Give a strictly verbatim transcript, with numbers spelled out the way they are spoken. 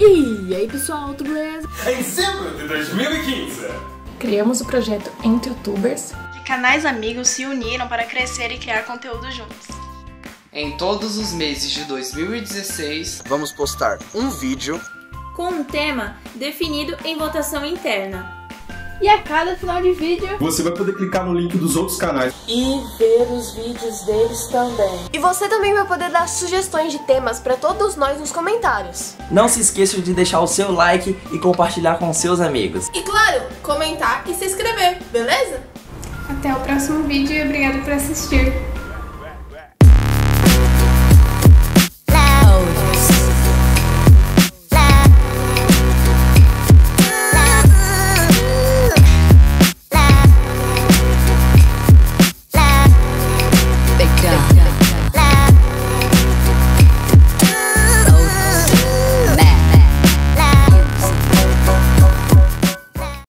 E aí pessoal, tudo beleza? Em setembro de dois mil e quinze, criamos o projeto Entre Youtubers. De canais amigos se uniram para crescer e criar conteúdo juntos. Em todos os meses de dois mil e dezesseis, vamos postar um vídeo com um tema definido em votação interna. E a cada final de vídeo, você vai poder clicar no link dos outros canais e ver os vídeos deles também. E você também vai poder dar sugestões de temas para todos nós nos comentários. Não se esqueça de deixar o seu like e compartilhar com seus amigos. E claro, comentar e se inscrever, beleza? Até o próximo vídeo e obrigado por assistir.